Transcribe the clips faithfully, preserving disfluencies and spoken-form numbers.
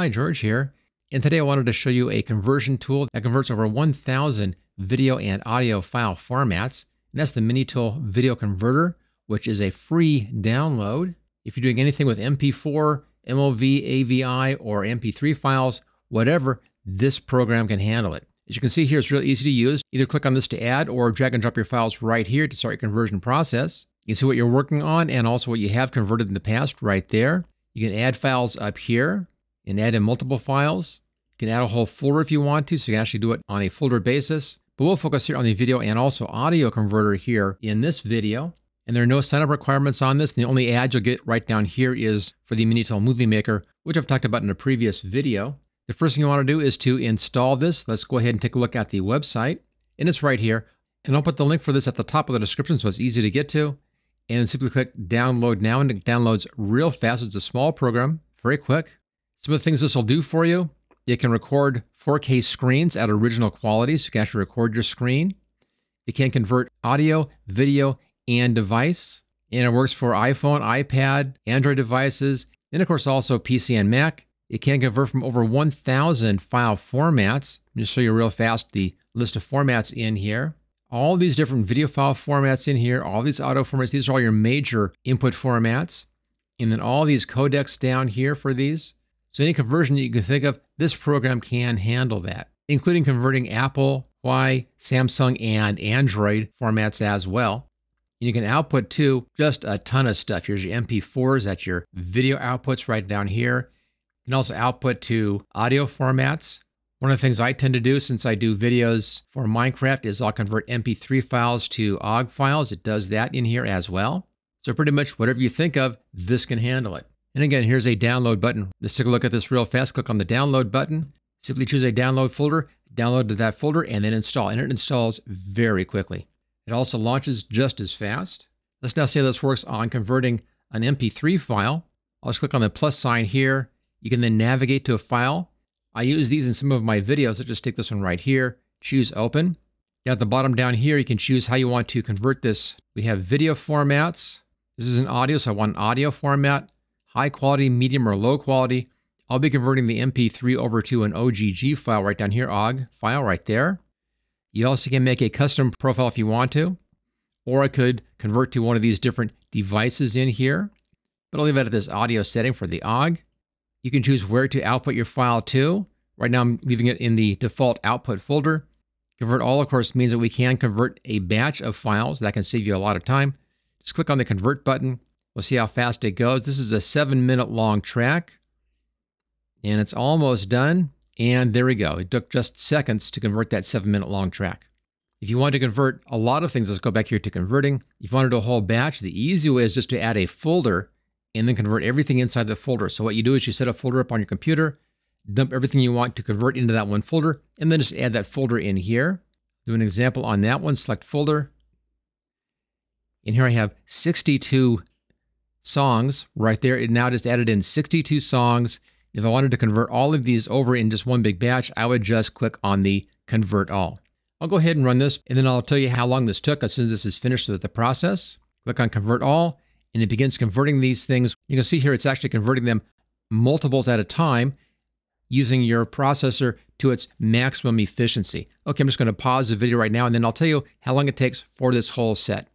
Hi, George here, and today I wanted to show you a conversion tool that converts over one thousand video and audio file formats, and that's the Minitool Video Converter, which is a free download. If you're doing anything with M P four, M O V, A V I, or M P three files, whatever, this program can handle it. As you can see here, it's really easy to use. Either click on this to add or drag and drop your files right here to start your conversion process. You can see what you're working on and also what you have converted in the past right there. You can add files up here and add in multiple files. You can add a whole folder if you want to, so you can actually do it on a folder basis. But we'll focus here on the video and also audio converter here in this video. And there are no sign-up requirements on this. And the only ad you'll get right down here is for the MiniTool Movie Maker, which I've talked about in a previous video. The first thing you want to do is to install this. Let's go ahead and take a look at the website. And it's right here. And I'll put the link for this at the top of the description so it's easy to get to. And simply click download now, and it downloads real fast. It's a small program, very quick. Some of the things this will do for you, it can record four K screens at original quality, so you can actually record your screen. It can convert audio, video, and device. And it works for iPhone, iPad, Android devices, and of course also P C and Mac. It can convert from over one thousand file formats. Let me just show you real fast the list of formats in here. All these different video file formats in here, all these audio formats, these are all your major input formats. And then all these codecs down here for these. So any conversion that you can think of, this program can handle that, including converting Apple, Huawei, Samsung, and Android formats as well. And you can output to just a ton of stuff. Here's your M P fours, that's your video outputs right down here. You can also output to audio formats. One of the things I tend to do since I do videos for Minecraft is I'll convert M P three files to O G G files. It does that in here as well. So pretty much whatever you think of, this can handle it. And again, here's a download button. Let's take a look at this real fast. Click on the download button. Simply choose a download folder, download to that folder, and then install. And it installs very quickly. It also launches just as fast. Let's now see how this works on converting an M P three file. I'll just click on the plus sign here. You can then navigate to a file. I use these in some of my videos. I'll just take this one right here. Choose open. Down at the bottom down here, you can choose how you want to convert this. We have video formats. This is an audio, so I want an audio format. High quality, medium, or low quality. I'll be converting the M P three over to an O G G file right down here, O G G file right there. You also can make a custom profile if you want to, or I could convert to one of these different devices in here, but I'll leave it at this audio setting for the O G G. You can choose where to output your file to. Right now, I'm leaving it in the default output folder. Convert all, of course, means that we can convert a batch of files. That can save you a lot of time. Just click on the convert button. We'll see how fast it goes. This is a seven minute long track and it's almost done. And there we go. It took just seconds to convert that seven minute long track. If you want to convert a lot of things, let's go back here to converting. If you want to do a whole batch, the easy way is just to add a folder and then convert everything inside the folder. So what you do is you set a folder up on your computer, dump everything you want to convert into that one folder, and then just add that folder in here. Do an example on that one, select folder. And here I have sixty-two songs right there. It now just added in sixty-two songs. If I wanted to convert all of these over in just one big batch, I would just click on the convert all. I'll go ahead and run this, and then I'll tell you how long this took as soon as this is finished with the process. Click on convert all, and it begins converting these things. You can see here it's actually converting them multiples at a time using your processor to its maximum efficiency. Okay, I'm just going to pause the video right now, and then I'll tell you how long it takes for this whole set.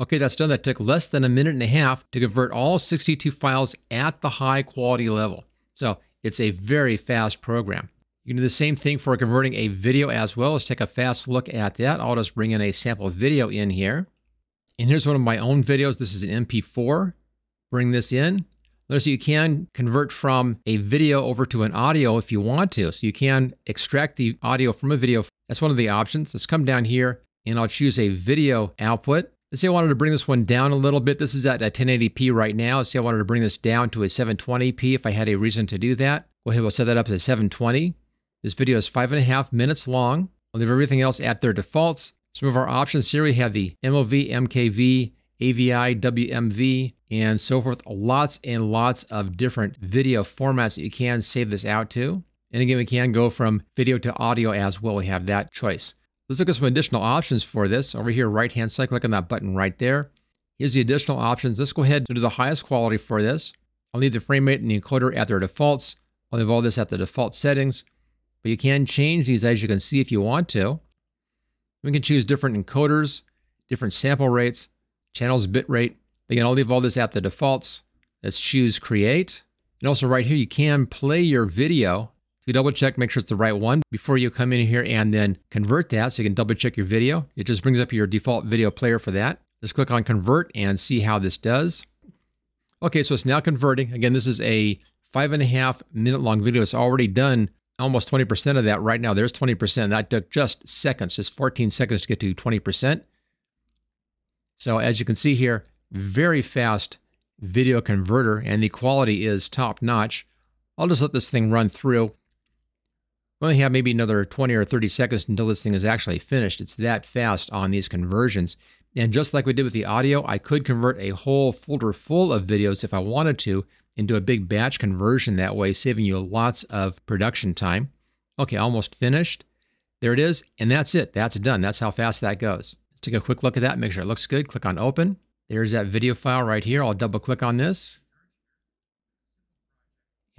Okay, that's done. That took less than a minute and a half to convert all sixty-two files at the high quality level. So it's a very fast program. You can do the same thing for converting a video as well. Let's take a fast look at that. I'll just bring in a sample video in here. And here's one of my own videos. This is an M P four. Bring this in. Notice you can convert from a video over to an audio if you want to. So you can extract the audio from a video. That's one of the options. Let's come down here and I'll choose a video output. Let's say I wanted to bring this one down a little bit. This is at ten eighty p right now. Let's say I wanted to bring this down to a seven twenty p if I had a reason to do that. Go ahead, we'll set that up to seven twenty. This video is five and a half minutes long. I'll leave everything else at their defaults. Some of our options here, we have the M O V, M K V, A V I, W M V, and so forth. Lots and lots of different video formats that you can save this out to. And again, we can go from video to audio as well. We have that choice. Let's look at some additional options for this. Over here, right-hand side, click on that button right there. Here's the additional options. Let's go ahead and do the highest quality for this. I'll leave the frame rate and the encoder at their defaults. I'll leave all this at the default settings, but you can change these as you can see if you want to. We can choose different encoders, different sample rates, channels bitrate. Again, I'll leave all this at the defaults. Let's choose create. And also right here, you can play your video to double check, make sure it's the right one before you come in here and then convert that. So you can double check your video. It just brings up your default video player for that. Just click on convert and see how this does. Okay, so it's now converting. Again, this is a five and a half minute long video. It's already done almost twenty percent of that right now. There's twenty percent. That took just seconds, just fourteen seconds to get to twenty percent. So as you can see here, very fast video converter, and the quality is top notch. I'll just let this thing run through. We only have maybe another twenty or thirty seconds until this thing is actually finished. It's that fast on these conversions. And just like we did with the audio, I could convert a whole folder full of videos if I wanted to into a big batch conversion that way, saving you lots of production time. Okay, almost finished. There it is, and that's it. That's done. That's how fast that goes. Let's take a quick look at that, make sure it looks good. Click on open. There's that video file right here. I'll double click on this.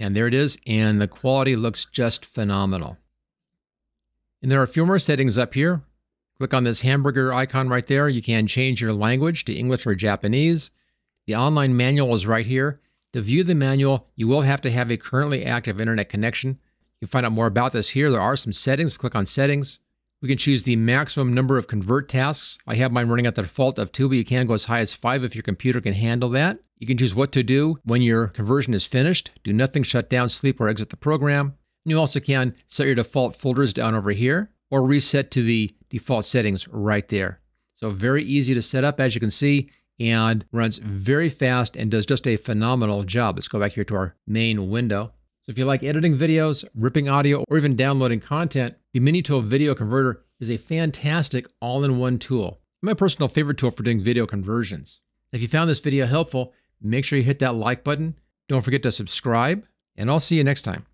And there it is, and the quality looks just phenomenal. And there are a few more settings up here. Click on this hamburger icon right there. You can change your language to English or Japanese. The online manual is right here. To view the manual, you will have to have a currently active internet connection. You'll find out more about this here. There are some settings. Click on settings. We can choose the maximum number of convert tasks. I have mine running at the default of two, but you can go as high as five if your computer can handle that. You can choose what to do when your conversion is finished. Do nothing, shut down, sleep, or exit the program. And you also can set your default folders down over here or reset to the default settings right there. So very easy to set up, as you can see, and runs very fast and does just a phenomenal job. Let's go back here to our main window. So if you like editing videos, ripping audio, or even downloading content, the Minitool Video Converter is a fantastic all-in-one tool. My personal favorite tool for doing video conversions. If you found this video helpful, make sure you hit that like button. Don't forget to subscribe, and I'll see you next time.